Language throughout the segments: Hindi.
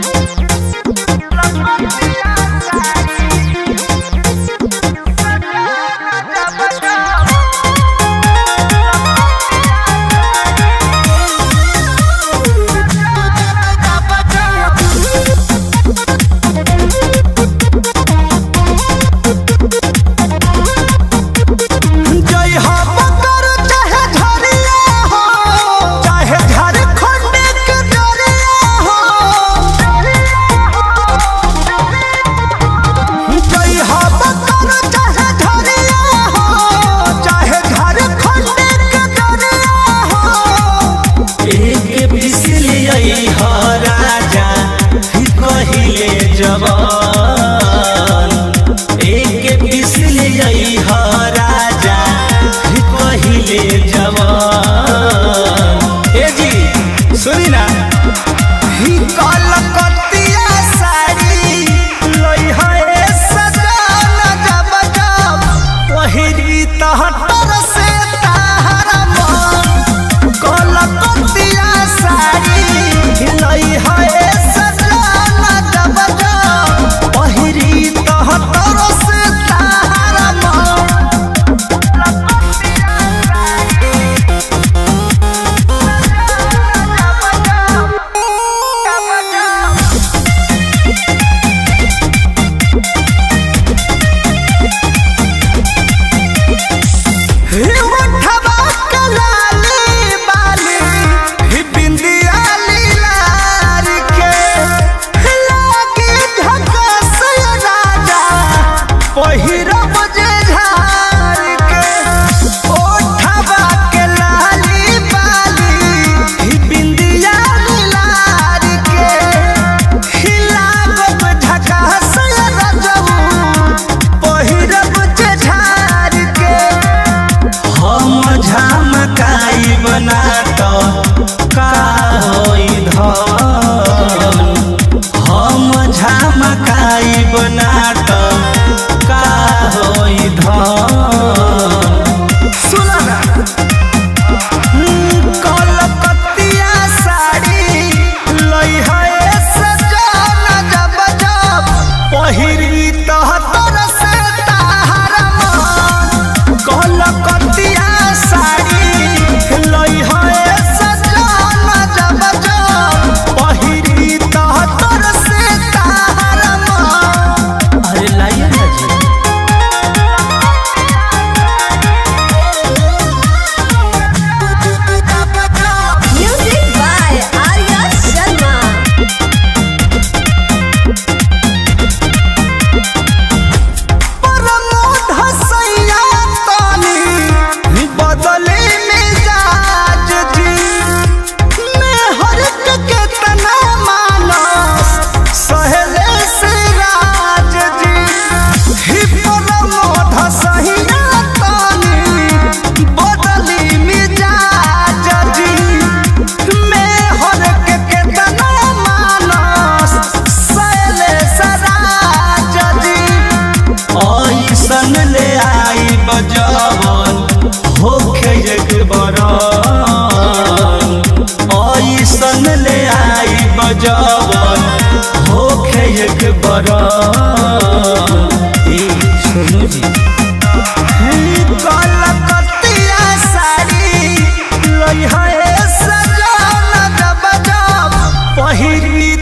पहरी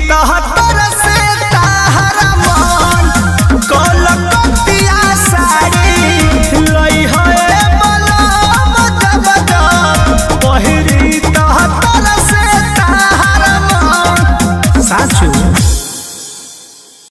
तहत